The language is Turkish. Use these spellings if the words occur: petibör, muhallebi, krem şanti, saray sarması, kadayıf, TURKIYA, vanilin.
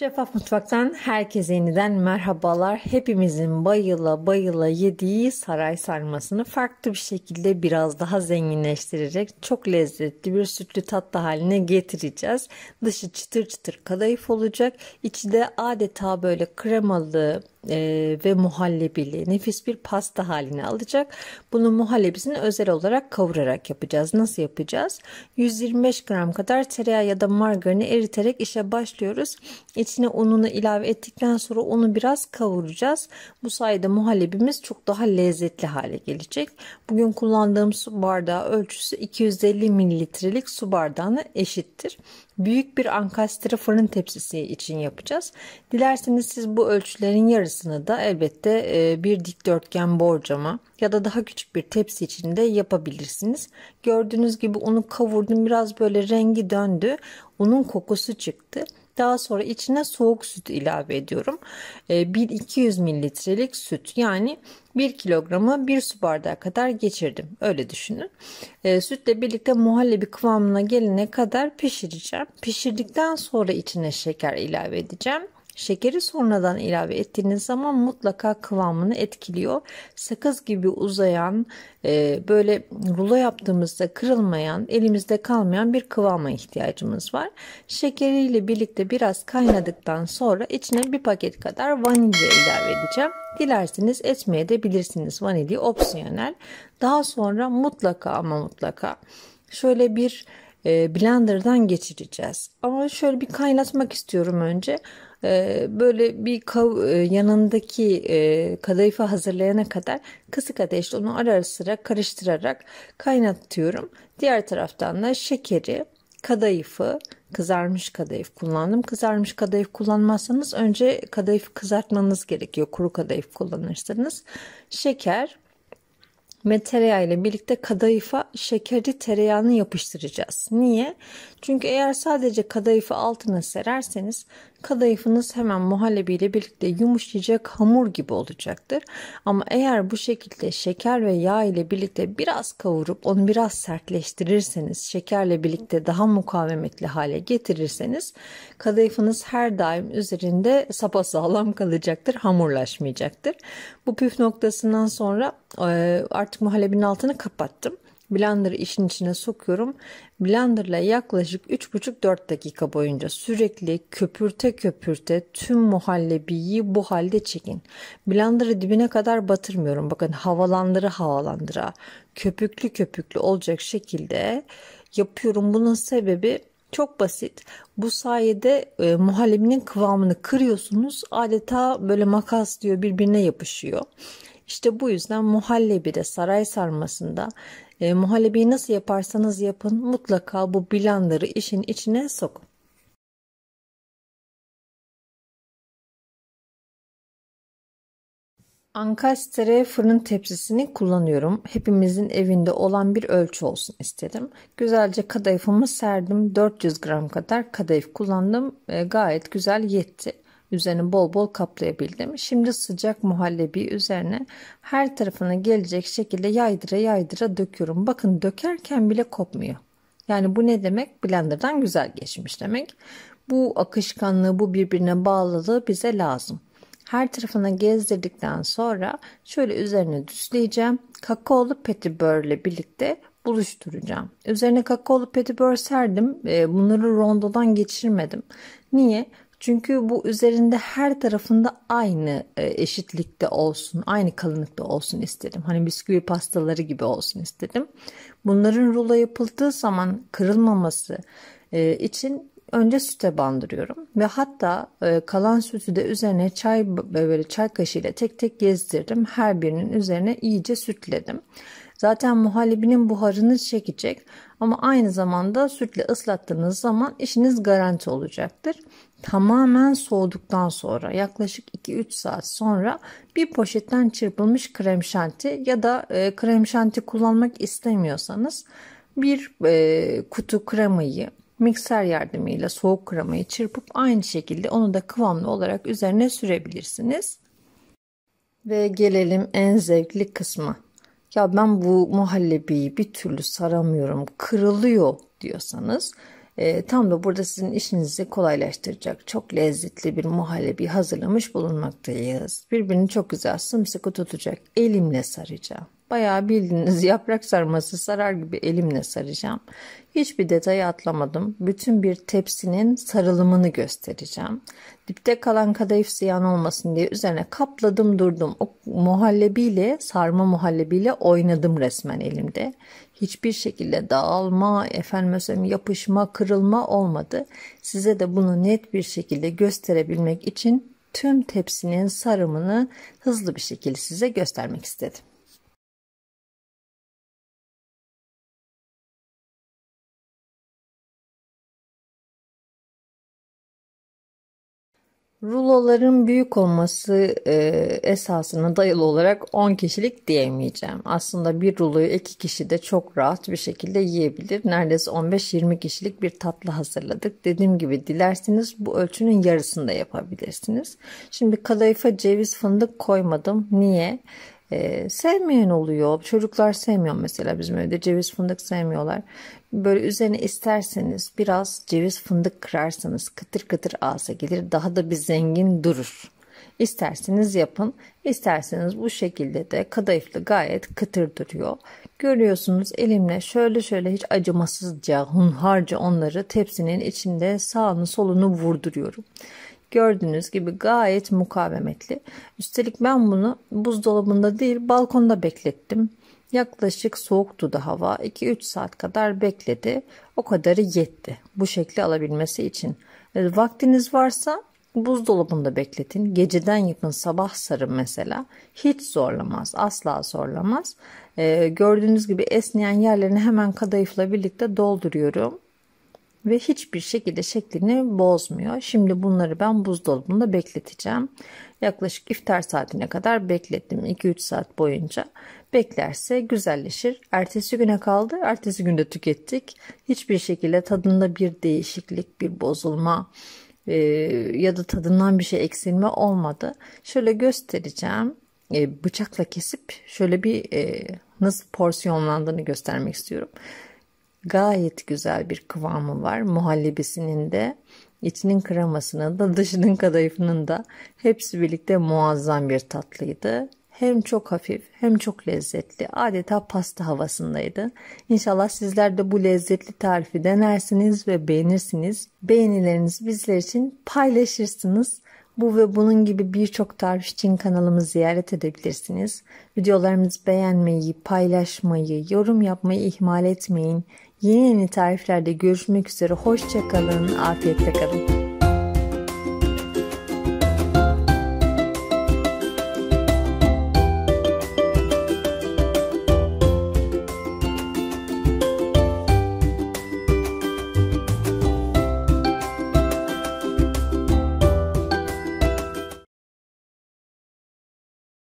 Şeffaf Mutfak'tan herkese yeniden merhabalar. Hepimizin bayıla bayıla yediği saray sarmasını farklı bir şekilde biraz daha zenginleştirerek çok lezzetli bir sütlü tatlı haline getireceğiz. Dışı çıtır çıtır kadayıf olacak. İçi de adeta böyle kremalı ve muhallebili nefis bir pasta haline alacak. Bunun muhallebisini özel olarak kavurarak yapacağız. Nasıl yapacağız? 125 gram kadar tereyağı ya da margarini eriterek işe başlıyoruz. İçine ununu ilave ettikten sonra onu biraz kavuracağız. Bu sayede muhallebimiz çok daha lezzetli hale gelecek. Bugün kullandığım su bardağı ölçüsü 250 mililitrelik su bardağına eşittir. Büyük bir ankastre fırın tepsisi için yapacağız. Dilerseniz siz bu ölçülerin yarısını da elbette bir dikdörtgen borcama ya da daha küçük bir tepsi içinde yapabilirsiniz. Gördüğünüz gibi unu kavurdum, biraz böyle rengi döndü. Unun kokusu çıktı. Daha sonra içine soğuk süt ilave ediyorum. 1-200 mililitrelik süt, yani 1 kilograma 1 su bardağı kadar geçirdim. Öyle düşünün. Sütle birlikte muhallebi kıvamına gelene kadar pişireceğim. Pişirdikten sonra içine şeker ilave edeceğim. Şekeri sonradan ilave ettiğiniz zaman mutlaka kıvamını etkiliyor. Sakız gibi uzayan, böyle rulo yaptığımızda kırılmayan, elimizde kalmayan bir kıvama ihtiyacımız var. Şekeriyle birlikte biraz kaynadıktan sonra içine bir paket kadar vanilya ilave edeceğim. Dilerseniz etmeye de bilirsiniz. Vanilya opsiyonel. Daha sonra mutlaka ama mutlaka şöyle bir blenderdan geçireceğiz. Ama şöyle bir kaynatmak istiyorum önce. Böyle bir yanındaki kadayıfı hazırlayana kadar kısık ateşte onu ara sıra karıştırarak kaynatıyorum. Diğer taraftan da şekeri, kadayıfı, kızarmış kadayıf kullandım. Kızarmış kadayıf kullanmazsanız önce kadayıfı kızartmanız gerekiyor. Kuru kadayıf kullanırsanız. Şeker ve tereyağı ile birlikte kadayıfa şekeri, tereyağını yapıştıracağız. Niye? Çünkü eğer sadece kadayıfı altına sererseniz kadayıfınız hemen muhallebi ile birlikte yumuşayacak, hamur gibi olacaktır. Ama eğer bu şekilde şeker ve yağ ile birlikte biraz kavurup onu biraz sertleştirirseniz, şekerle birlikte daha mukavemetli hale getirirseniz kadayıfınız her daim üzerinde sapasağlam kalacaktır, hamurlaşmayacaktır. Bu püf noktasından sonra artık muhallebinin altını kapattım. Blender'ı işin içine sokuyorum. Blender'la yaklaşık 3,5-4 dakika boyunca sürekli köpürte köpürte tüm muhallebiyi bu halde çekin. Blender'ı dibine kadar batırmıyorum. Bakın, havalandıra havalandıra, köpüklü köpüklü olacak şekilde yapıyorum. Bunun sebebi çok basit. Bu sayede muhallebinin kıvamını kırıyorsunuz. Adeta böyle makas diyor, birbirine yapışıyor. İşte bu yüzden muhallebi de saray sarmasında muhallebiyi nasıl yaparsanız yapın mutlaka bu blender'ı işin içine sokun. Ankastre fırın tepsisini kullanıyorum. Hepimizin evinde olan bir ölçü olsun istedim. Güzelce kadayıfımı serdim. 400 gram kadar kadayıf kullandım. Gayet güzel yetti. Üzerine bol bol kaplayabildim. Şimdi sıcak muhallebi üzerine her tarafına gelecek şekilde yaydıra yaydıra döküyorum. Bakın, dökerken bile kopmuyor. Yani bu ne demek? Blender'dan güzel geçmiş demek. Bu akışkanlığı, bu birbirine bağlılığı bize lazım. Her tarafına gezdirdikten sonra şöyle üzerine düzleyeceğim. Kakaolu petibör ile birlikte buluşturacağım. Üzerine kakaolu petibör serdim. Bunları rondodan geçirmedim. Niye? Çünkü bu üzerinde her tarafında aynı eşitlikte olsun, aynı kalınlıkta olsun istedim. Hani bisküvi pastaları gibi olsun istedim. Bunların rulo yapıldığı zaman kırılmaması için önce süte bandırıyorum. Ve hatta kalan sütü de üzerine böyle çay kaşığıyla tek tek gezdirdim. Her birinin üzerine iyice sütledim. Zaten muhallebinin buharını çekecek ama aynı zamanda sütle ıslattığınız zaman işiniz garanti olacaktır. Tamamen soğuduktan sonra yaklaşık 2-3 saat sonra bir poşetten çırpılmış krem şanti ya da krem şanti kullanmak istemiyorsanız bir kutu kremayı mikser yardımıyla, soğuk kremayı çırpıp aynı şekilde onu da kıvamlı olarak üzerine sürebilirsiniz. Ve gelelim en zevkli kısma. Ya ben bu muhallebiyi bir türlü saramıyorum, kırılıyor diyorsanız tam da burada sizin işinizi kolaylaştıracak çok lezzetli bir muhallebi hazırlamış bulunmaktayız. Birbirini çok güzel sımsıkı tutacak, elimle saracağım. Bayağı bildiğiniz yaprak sarması sarar gibi elimle saracağım. Hiçbir detayı atlamadım. Bütün bir tepsinin sarılımını göstereceğim. Dipte kalan kadayıf ziyan olmasın diye üzerine kapladım durdum. O muhallebiyle, sarma muhallebiyle oynadım resmen elimde. Hiçbir şekilde dağılma, yapışma, kırılma olmadı. Size de bunu net bir şekilde gösterebilmek için tüm tepsinin sarımını hızlı bir şekilde size göstermek istedim. Ruloların büyük olması esasına dayalı olarak 10 kişilik diyemeyeceğim. Aslında bir ruloyu 2 kişi de çok rahat bir şekilde yiyebilir. Neredeyse 15-20 kişilik bir tatlı hazırladık. Dediğim gibi dilerseniz bu ölçünün yarısını da yapabilirsiniz. Şimdi kadayıfa ceviz fındık koymadım. Niye? Sevmeyen oluyor. Çocuklar sevmiyor mesela, bizim evde ceviz fındık sevmiyorlar. Böyle üzerine isterseniz biraz ceviz fındık kırarsanız kıtır kıtır ağza gelir. Daha da bir zengin durur. İsterseniz yapın. İsterseniz bu şekilde de kadayıflı gayet kıtır duruyor. Görüyorsunuz elimle şöyle şöyle hiç acımasızca, hunharca onları tepsinin içinde sağını solunu vurduruyorum. Gördüğünüz gibi gayet mukavemetli. Üstelik ben bunu buzdolabında değil balkonda beklettim. Yaklaşık soğuktu da hava. 2-3 saat kadar bekledi. O kadarı yetti bu şekli alabilmesi için. Vaktiniz varsa buzdolabında bekletin. Geceden yapın, sabah sarın mesela. Hiç zorlamaz. Asla zorlamaz. Gördüğünüz gibi esneyen yerlerini hemen kadayıfla birlikte dolduruyorum. Ve hiçbir şekilde şeklini bozmuyor. Şimdi bunları ben buzdolabında bekleteceğim. Yaklaşık iftar saatine kadar beklettim. 2-3 saat boyunca. Beklerse güzelleşir. Ertesi güne kaldı. Ertesi günde tükettik. Hiçbir şekilde tadında bir değişiklik, bir bozulma ya da tadından bir şey eksilme olmadı. Şöyle göstereceğim. Bıçakla kesip şöyle bir nasıl porsiyonlandığını göstermek istiyorum. Gayet güzel bir kıvamı var. Muhallebisinin de, içinin kremasının da, dışının kadayıfının da hepsi birlikte muazzam bir tatlıydı. Hem çok hafif hem çok lezzetli. Adeta pasta havasındaydı. İnşallah sizler de bu lezzetli tarifi denersiniz ve beğenirsiniz. Beğenilerinizi bizler için paylaşırsınız. Bu ve bunun gibi birçok tarif için kanalımı ziyaret edebilirsiniz. Videolarımızı beğenmeyi, paylaşmayı, yorum yapmayı ihmal etmeyin. Yeni tariflerde görüşmek üzere. Hoşça kalın, afiyetle kalın.